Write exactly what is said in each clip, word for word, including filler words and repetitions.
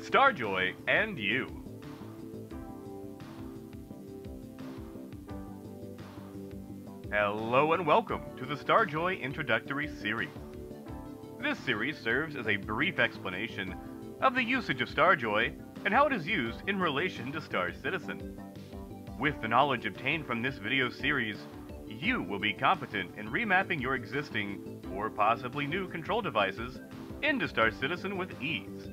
Starjoy and you. Hello and welcome to the Starjoy Introductory Series. This series serves as a brief explanation of the usage of Starjoy and how it is used in relation to Star Citizen. With the knowledge obtained from this video series, you will be competent in remapping your existing or possibly new control devices into Star Citizen with ease,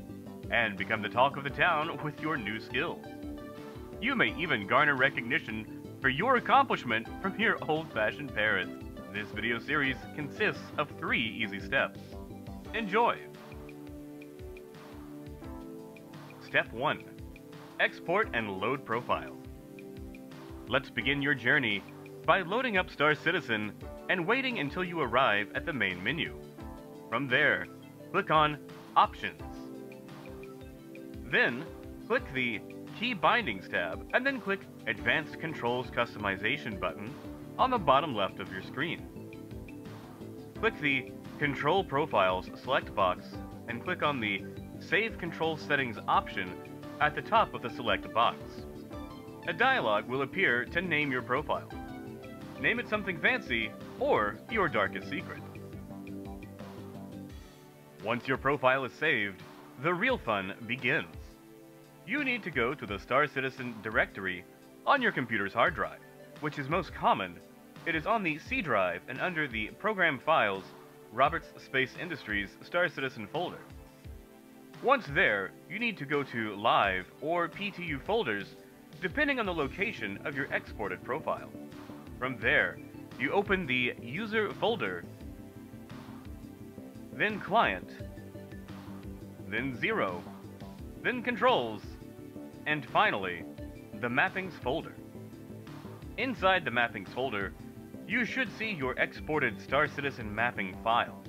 and become the talk of the town with your new skills. You may even garner recognition for your accomplishment from your old-fashioned parents. This video series consists of three easy steps. Enjoy! Step one. Export and load profile. Let's begin your journey by loading up Star Citizen and waiting until you arrive at the main menu. From there, click on Options. Then, click the Key Bindings tab, and then click Advanced Controls Customization button on the bottom left of your screen. Click the Control Profiles select box, and click on the Save Control Settings option at the top of the select box. A dialog will appear to name your profile. Name it something fancy, or your darkest secret. Once your profile is saved, the real fun begins. You need to go to the Star Citizen directory on your computer's hard drive, which is most common. It is on the C drive and under the Program Files, Roberts Space Industries Star Citizen folder. Once there, you need to go to Live or P T U folders, depending on the location of your exported profile. From there, you open the User folder, then Client, then Zero, then Controls, and finally, the Mappings folder. Inside the Mappings folder, you should see your exported Star Citizen mapping file.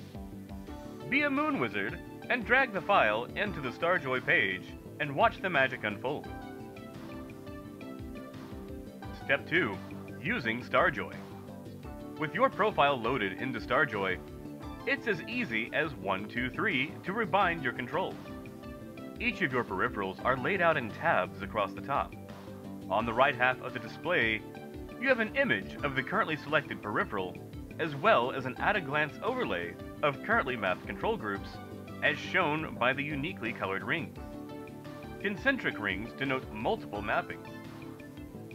Be a moon wizard and drag the file into the Starjoy page and watch the magic unfold. Step two. Using Starjoy. With your profile loaded into Starjoy, it's as easy as one two three to rebind your controls. Each of your peripherals are laid out in tabs across the top. On the right half of the display, you have an image of the currently selected peripheral, as well as an at-a-glance overlay of currently mapped control groups, as shown by the uniquely colored rings. Concentric rings denote multiple mappings.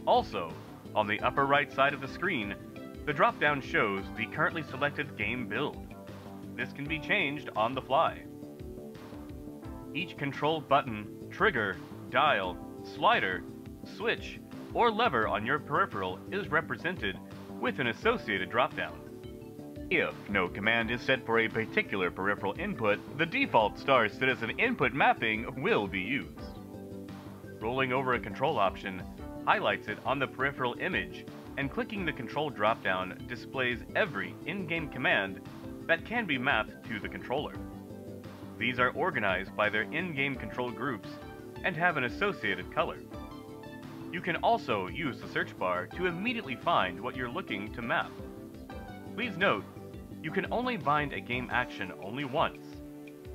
Also, on the upper right side of the screen, the drop-down shows the currently selected game build. This can be changed on the fly. Each control button, trigger, dial, slider, switch, or lever on your peripheral is represented with an associated drop-down. If no command is set for a particular peripheral input, the default Star Citizen input mapping will be used. Rolling over a control option highlights it on the peripheral image, and clicking the control drop-down displays every in-game command that can be mapped to the controller. These are organized by their in-game control groups and have an associated color. You can also use the search bar to immediately find what you're looking to map. Please note, you can only bind a game action only once.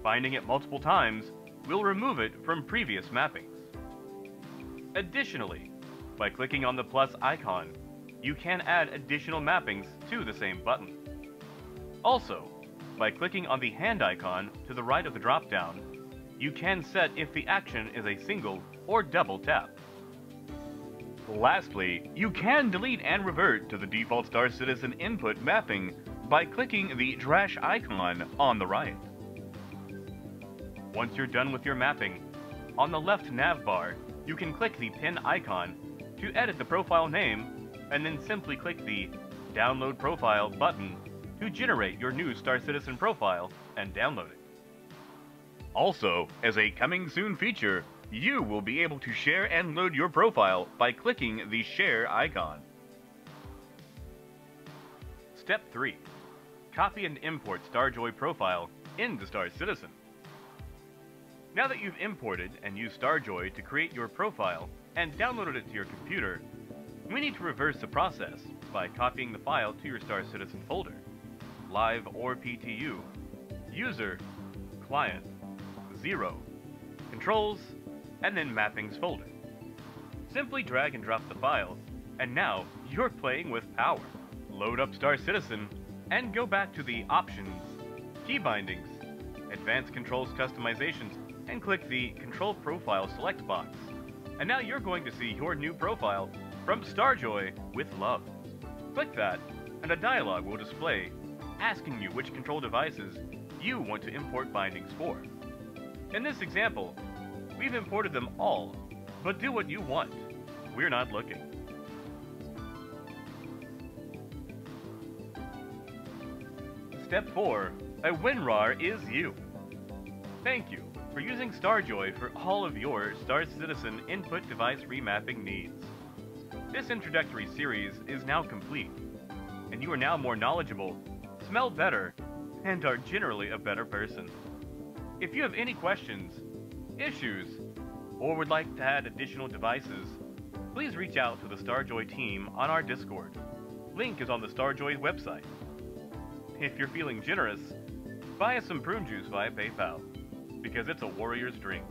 Binding it multiple times will remove it from previous mappings. Additionally, by clicking on the plus icon, you can add additional mappings to the same button. Also, by clicking on the hand icon to the right of the drop-down, you can set if the action is a single or double tap. Lastly, you can delete and revert to the default Star Citizen input mapping by clicking the trash icon on the right. Once you're done with your mapping, on the left nav bar, you can click the pin icon to edit the profile name, and then simply click the Download Profile button to generate your new Star Citizen profile and download it. Also, as a coming soon feature, you will be able to share and load your profile by clicking the share icon. Step three. Copy and import Starjoy profile into Star Citizen. Now that you've imported and used Starjoy to create your profile and downloaded it to your computer, we need to reverse the process by copying the file to your Star Citizen folder. Live or P T U, User, Client, Zero, Controls, and then Mappings folder. Simply drag and drop the file, and now you're playing with power. Load up Star Citizen, and go back to the Options, Key Bindings, Advanced Controls Customizations, and click the Control Profile Select box. And now you're going to see your new profile from Starjoy with love. Click that, and a dialog will display asking you which control devices you want to import bindings for. In this example, we've imported them all, but do what you want. We're not looking. Step four. A WinRAR is you. Thank you for using Starjoy for all of your Star Citizen input device remapping needs. This introductory series is now complete, and you are now more knowledgeable, smell better, and are generally a better person. If you have any questions, issues, or would like to add additional devices, please reach out to the Starjoy team on our Discord. Link is on the Starjoy website. If you're feeling generous, buy us some prune juice via PayPal, because it's a warrior's drink.